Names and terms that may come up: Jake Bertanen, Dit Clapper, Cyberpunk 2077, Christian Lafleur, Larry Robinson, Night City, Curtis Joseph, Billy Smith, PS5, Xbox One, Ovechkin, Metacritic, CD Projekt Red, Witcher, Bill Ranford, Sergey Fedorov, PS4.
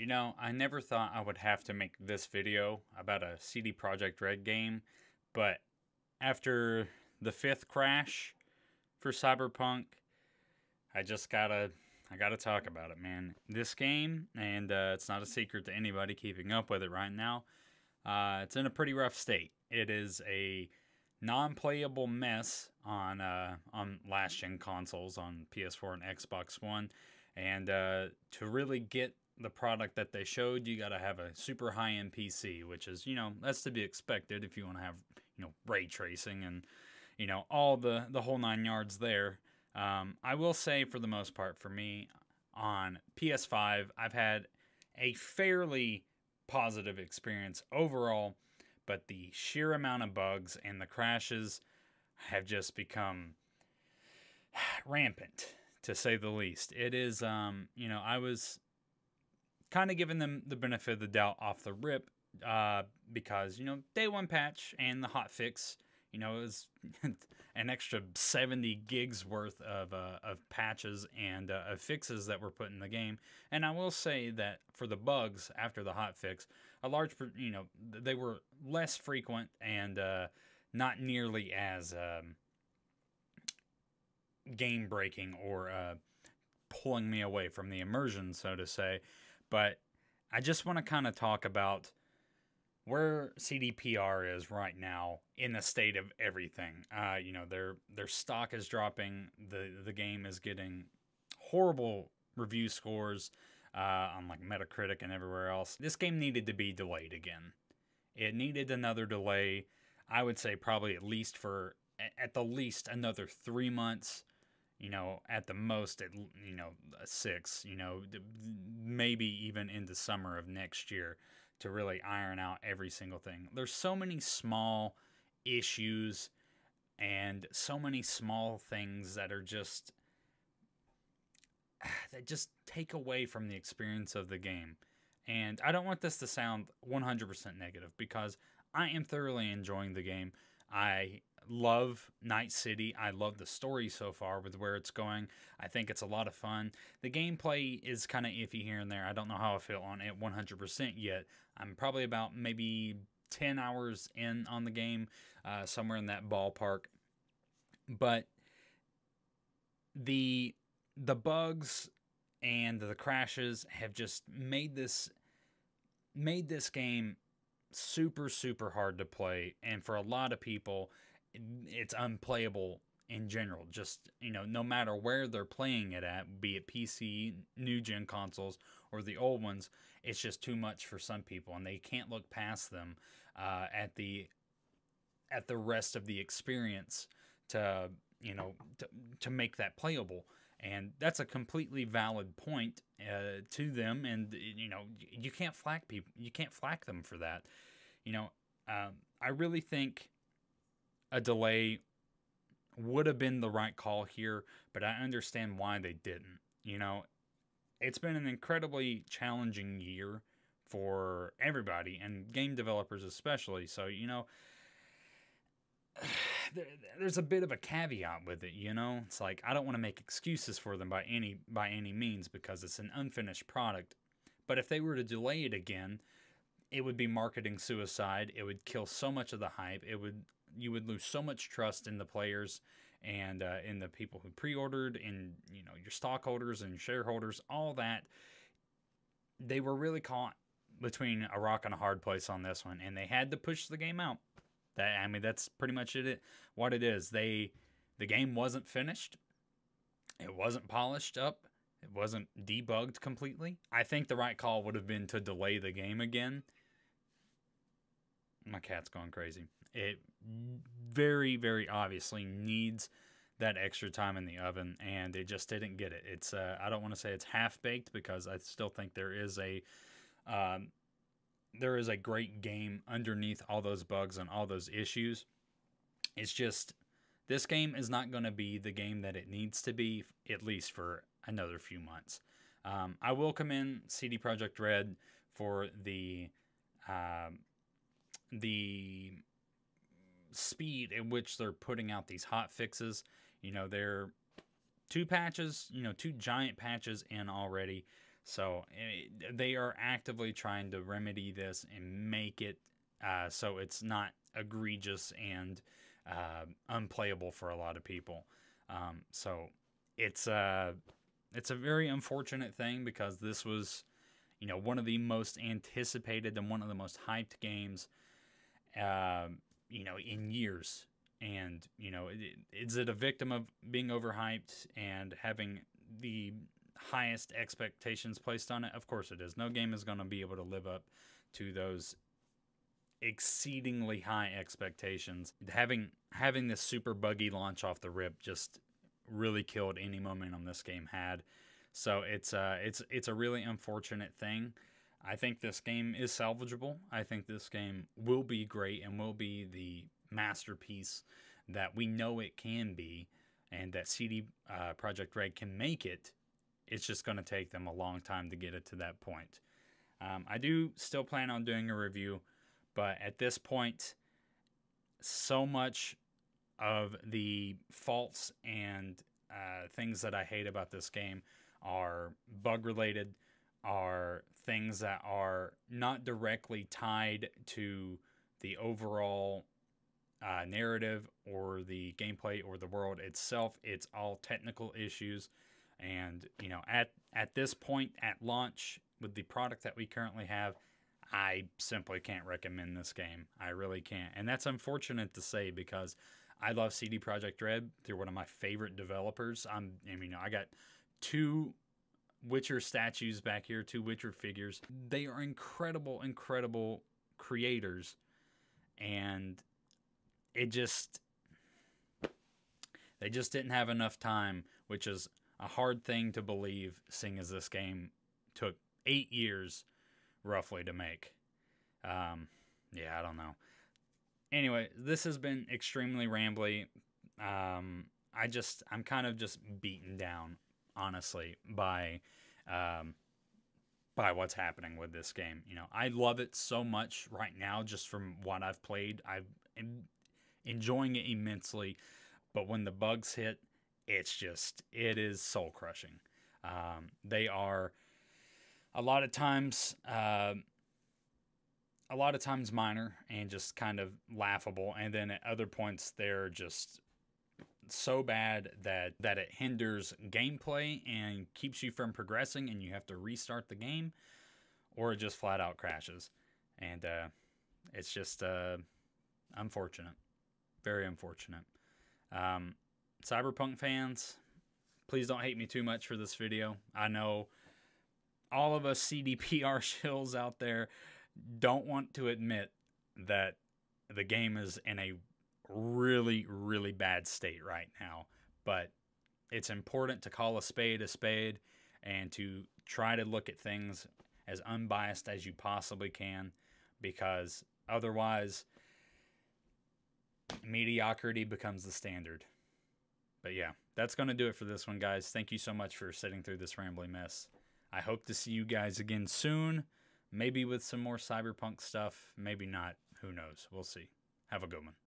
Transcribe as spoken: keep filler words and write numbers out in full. You know, I never thought I would have to make this video about a C D Projekt Red game, but after the fifth crash for Cyberpunk, I just gotta, I gotta talk about it, man. This game, and uh, it's not a secret to anybody keeping up with it right now, uh, it's in a pretty rough state. It is a non-playable mess on uh, on last-gen consoles, on P S four and Xbox One, and uh, to really get the product that they showed, you gotta have a super high-end P C, which is, you know, that's to be expected if you want to have, you know, ray tracing and, you know, all the the whole nine yards there. um, I will say, for the most part, for me on P S five, I've had a fairly positive experience overall, but the sheer amount of bugs and the crashes have just become rampant, to say the least. It is, um, you know, I was kind of giving them the benefit of the doubt off the rip, uh, because, you know, day one patch and the hot fix, you know, it was an extra seventy gigs worth of, uh, of patches and uh, of fixes that were put in the game. And I will say that for the bugs after the hot fix, a large, you know, they were less frequent and uh, not nearly as um, game breaking or uh, pulling me away from the immersion, so to say. But I just want to kind of talk about where C D P R is right now in the state of everything. Uh, you know, their their stock is dropping. The, the game is getting horrible review scores uh, on like Metacritic and everywhere else. This game needed to be delayed again. It needed another delay. I would say probably at least for, at the least another three months. You know, at the most, at, you know, six, you know, maybe even into summer of next year to really iron out every single thing. There's so many small issues and so many small things that are just, that just take away from the experience of the game. And I don't want this to sound one hundred percent negative, because I am thoroughly enjoying the game. I love Night City. I love the story so far with where it's going. I think it's a lot of fun. The gameplay is kind of iffy here and there. I don't know how I feel on it one hundred percent yet. I'm probably about maybe ten hours in on the game, uh, somewhere in that ballpark. But the the bugs and the crashes have just made this made this game super, super hard to play, and for a lot of people, it's unplayable in general. Just, you know, no matter where they're playing it at, be it P C, new gen consoles, or the old ones, it's just too much for some people, and they can't look past them uh, at the at the rest of the experience to, you know, to, to make that playable. And that's a completely valid point uh, to them, and, you know, you can't flack people. You can't flack them for that. You know, um, I really think a delay would have been the right call here, but I understand why they didn't. You know, it's been an incredibly challenging year for everybody, and game developers especially. So, you know, there's a bit of a caveat with it, you know? It's like, I don't want to make excuses for them by any by any means, because it's an unfinished product. But if they were to delay it again, it would be marketing suicide. It would kill so much of the hype. It would you would lose so much trust in the players and uh, in the people who pre-ordered, and, you know, your stockholders and shareholders, all that. They were really caught between a rock and a hard place on this one, and they had to push the game out. That, I mean, that's pretty much it. What it is, they the game wasn't finished. It wasn't polished up. It wasn't debugged completely. I think the right call would have been to delay the game again. My cat's going crazy. It very, very obviously needs that extra time in the oven, and it just didn't get it. It's uh, I don't want to say it's half-baked, because I still think there is a um, there is a great game underneath all those bugs and all those issues. It's just, this game is not going to be the game that it needs to be, at least for another few months. Um, I will commend C D Projekt Red for the uh, the speed in which they're putting out these hot fixes. You know, they're two patches, you know, two giant patches in already. So it, they are actively trying to remedy this and make it uh, so it's not egregious and uh, unplayable for a lot of people. Um, so it's a, it's a very unfortunate thing, because this was, you know, one of the most anticipated and one of the most hyped games, uh, you know, in years. And, you know, it, is it a victim of being overhyped and having the highest expectations placed on it? Of course it is. No game is going to be able to live up to those exceedingly high expectations. Having having this super buggy launch off the rip just really killed any momentum this game had. So it's uh it's it's a really unfortunate thing. I think this game is salvageable. I think this game will be great and will be the masterpiece that we know it can be, and that C D uh, Projekt Red can make it. It's just going to take them a long time to get it to that point. Um, I do still plan on doing a review, but at this point, so much of the faults and uh, things that I hate about this game are bug-related, are things that are not directly tied to the overall uh, narrative or the gameplay or the world itself. It's all technical issues. And, you know, at, at this point, at launch, with the product that we currently have, I simply can't recommend this game. I really can't. And that's unfortunate to say, because I love C D Projekt Red. They're one of my favorite developers. I'm, I mean, I got two Witcher statues back here, two Witcher figures. They are incredible, incredible creators. And it just, they just didn't have enough time, which is a hard thing to believe, seeing as this game took eight years roughly to make. Um, yeah, I don't know. Anyway, this has been extremely rambly. Um, I just, I'm kind of just beaten down, honestly, by um, by what's happening with this game. You know, I love it so much right now, just from what I've played. I'm enjoying it immensely, but when the bugs hit, it's just, it is soul crushing. Um, they are a lot of times, uh, a lot of times minor and just kind of laughable. And then at other points, they're just so bad that, that it hinders gameplay and keeps you from progressing, and you have to restart the game, or it just flat out crashes. And, uh, it's just, uh, unfortunate, very unfortunate. Um, Cyberpunk fans, please don't hate me too much for this video. I know all of us C D P R shills out there don't want to admit that the game is in a really, really bad state right now. But it's important to call a spade a spade and to try to look at things as unbiased as you possibly can, because otherwise mediocrity becomes the standard. But yeah, that's going to do it for this one, guys. Thank you so much for sitting through this rambling mess. I hope to see you guys again soon, maybe with some more Cyberpunk stuff, maybe not. Who knows? We'll see. Have a good one.